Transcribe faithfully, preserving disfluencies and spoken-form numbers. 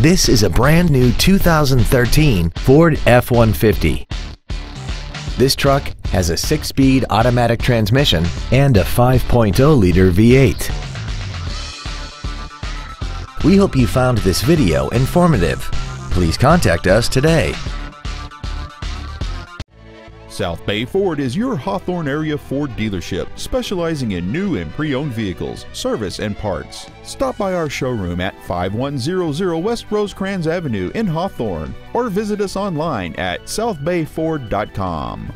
This is a brand new two thousand thirteen Ford F one fifty. This truck has a six-speed automatic transmission and a five point oh liter V eight. We hope you found this video informative. Please contact us today. South Bay Ford is your Hawthorne area Ford dealership, specializing in new and pre-owned vehicles, service, and parts. Stop by our showroom at five one zero zero West Rosecrans Avenue in Hawthorne, or visit us online at south bay ford dot com.